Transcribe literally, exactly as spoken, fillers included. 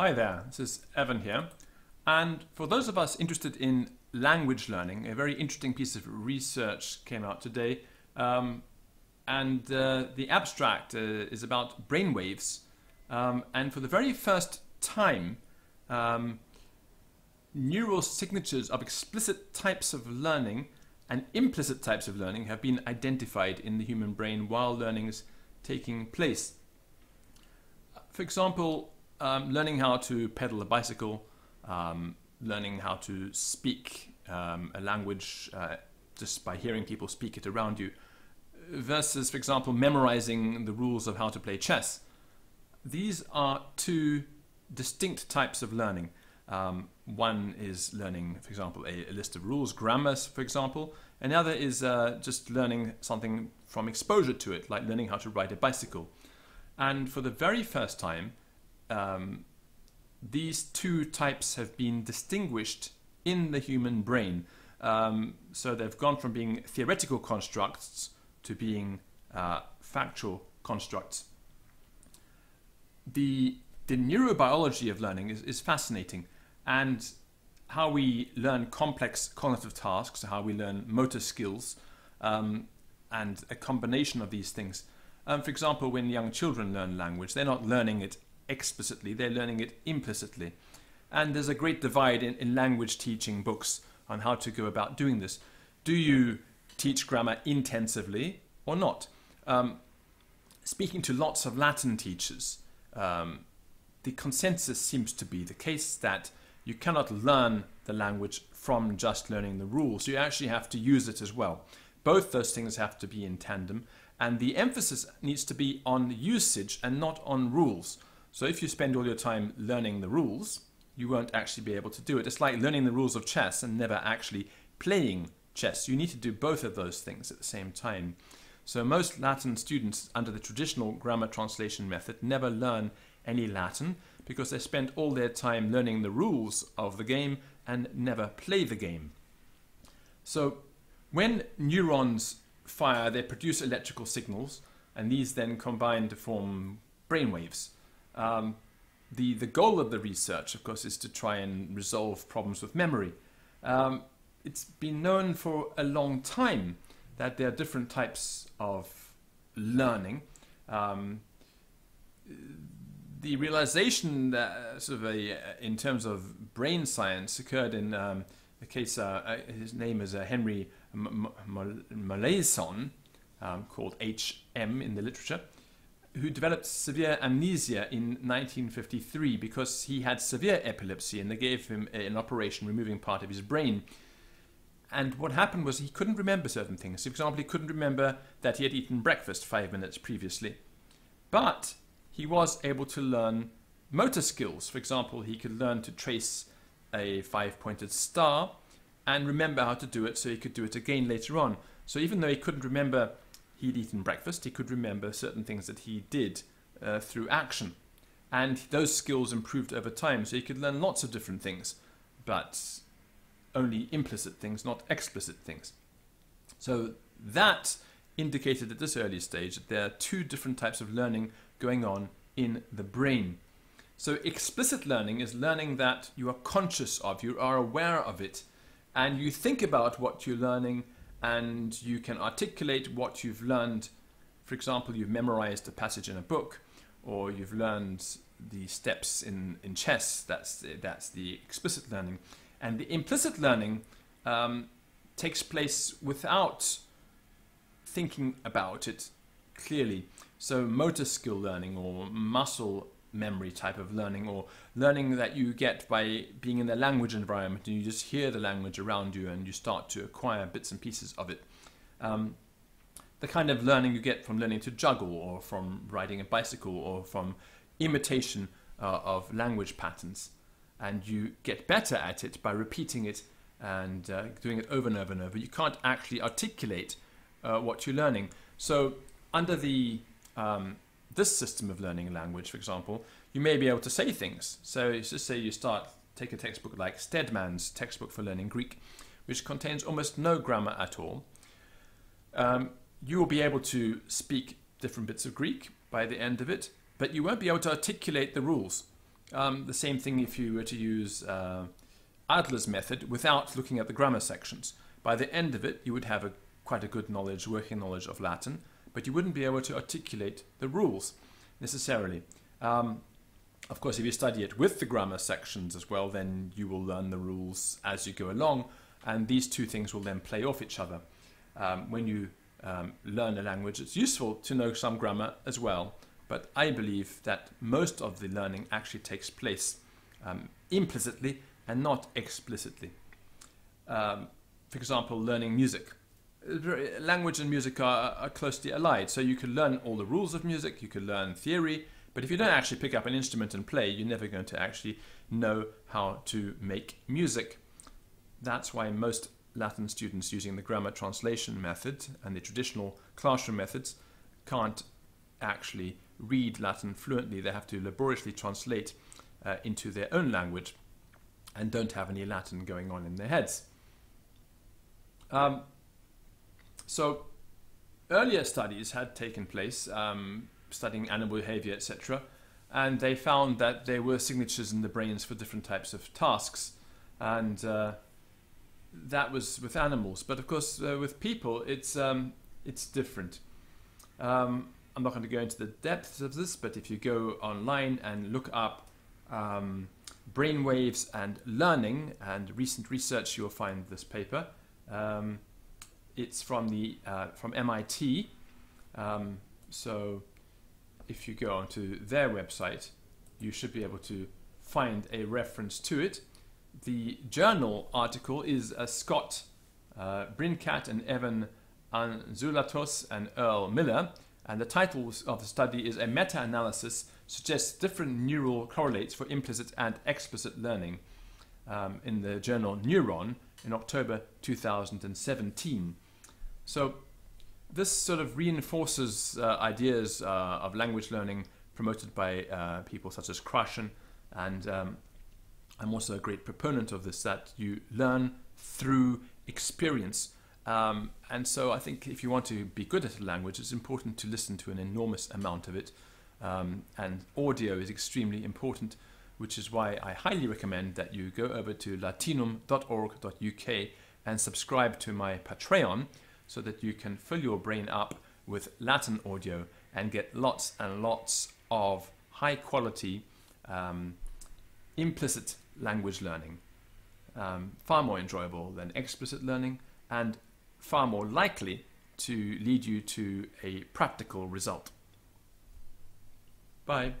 Hi there, this is Evan here. And for those of us interested in language learning, a very interesting piece of research came out today. Um, and uh, the abstract uh, is about brainwaves. Um, and for the very first time, um, neural signatures of explicit types of learning and implicit types of learning have been identified in the human brain while learning is taking place. For example, Um, learning how to pedal a bicycle, um, learning how to speak um, a language uh, just by hearing people speak it around you, versus, for example, memorizing the rules of how to play chess. These are two distinct types of learning. Um, one is learning, for example, a, a list of rules, grammars, for example. Another is uh, just learning something from exposure to it, like learning how to ride a bicycle. And for the very first time, Um, these two types have been distinguished in the human brain. Um, so they've gone from being theoretical constructs to being uh, factual constructs. The, the neurobiology of learning is, is fascinating, and how we learn complex cognitive tasks, how we learn motor skills, um, and a combination of these things. Um, for example, when young children learn language, they're not learning it explicitly, they're learning it implicitly. And there's a great divide in, in language teaching books on how to go about doing this. Do you teach grammar intensively or not? Um, speaking to lots of Latin teachers, um, the consensus seems to be the case that you cannot learn the language from just learning the rules. You actually have to use it as well. Both those things have to be in tandem, and the emphasis needs to be on usage and not on rules. So if you spend all your time learning the rules, you won't actually be able to do it. It's like learning the rules of chess and never actually playing chess. You need to do both of those things at the same time. So most Latin students under the traditional grammar translation method never learn any Latin because they spend all their time learning the rules of the game and never play the game. So when neurons fire, they produce electrical signals, and these then combine to form brainwaves. Um, the, the goal of the research, of course, is to try and resolve problems with memory. Um, it's been known for a long time that there are different types of learning. Um, the realization that sort of a, in terms of brain science occurred in um, the case, uh, his name is uh, Henry Molaison, um, called H M in the literature, who developed severe amnesia in nineteen fifty-three because he had severe epilepsy, and they gave him an operation removing part of his brain. And what happened was he couldn't remember certain things. For example, he couldn't remember that he had eaten breakfast five minutes previously. But he was able to learn motor skills. For example, he could learn to trace a five-pointed star and remember how to do it so he could do it again later on. So even though he couldn't remember he'd eaten breakfast, he could remember certain things that he did uh, through action. And those skills improved over time, so he could learn lots of different things, but only implicit things, not explicit things. So that indicated at this early stage that there are two different types of learning going on in the brain. So explicit learning is learning that you are conscious of, you are aware of it, and you think about what you're learning, and you can articulate what you've learned. For example, you've memorized a passage in a book, or you've learned the steps in, in chess. That's the, that's the explicit learning. And the implicit learning um, takes place without thinking about it clearly. So motor skill learning, or muscle memory type of learning, or learning that you get by being in a language environment and you just hear the language around you and you start to acquire bits and pieces of it. Um, the kind of learning you get from learning to juggle, or from riding a bicycle, or from imitation uh, of language patterns. And you get better at it by repeating it and uh, doing it over and over and over. You can't actually articulate uh, what you're learning. So under the um, this system of learning language, for example, you may be able to say things. So let's just say you start, take a textbook like Steadman's textbook for learning Greek, which contains almost no grammar at all. Um, you will be able to speak different bits of Greek by the end of it, but you won't be able to articulate the rules. Um, the same thing if you were to use uh, Adler's method without looking at the grammar sections. By the end of it, you would have a, quite a good knowledge, working knowledge of Latin, but you wouldn't be able to articulate the rules necessarily. Um, of course, if you study it with the grammar sections as well, then you will learn the rules as you go along, and these two things will then play off each other. Um, when you um, learn a language, it's useful to know some grammar as well, but I believe that most of the learning actually takes place um, implicitly and not explicitly. Um, for example, learning music. Language and music are, are closely allied, so you can learn all the rules of music, you can learn theory, but if you don't actually pick up an instrument and play, you're never going to actually know how to make music. That's why most Latin students using the grammar translation method and the traditional classroom methods can't actually read Latin fluently. They have to laboriously translate uh, into their own language and don't have any Latin going on in their heads. Um, so earlier studies had taken place um, studying animal behavior, et cetera, and they found that there were signatures in the brains for different types of tasks, and uh, that was with animals. But of course, uh, with people, it's um, it's different. Um, I'm not going to go into the depths of this, but if you go online and look up um, brainwaves and learning and recent research, you'll find this paper. Um, it's from the uh, from M I T. Um, so if you go onto their website, you should be able to find a reference to it. The journal article is uh, Scott uh, Brincat and Evan Anzulatos and Earl Miller, and the title of the study is "A Meta-Analysis Suggests Different Neural Correlates for Implicit and Explicit Learning," um, in the journal Neuron in October two thousand seventeen. So this sort of reinforces uh, ideas uh, of language learning promoted by uh, people such as Krashen, and um, I'm also a great proponent of this, that you learn through experience. Um, and so I think if you want to be good at a language, it's important to listen to an enormous amount of it. Um, and audio is extremely important, which is why I highly recommend that you go over to latinum dot org dot U K and subscribe to my Patreon so that you can fill your brain up with Latin audio and get lots and lots of high quality um, implicit language learning, um, far more enjoyable than explicit learning and far more likely to lead you to a practical result. Bye.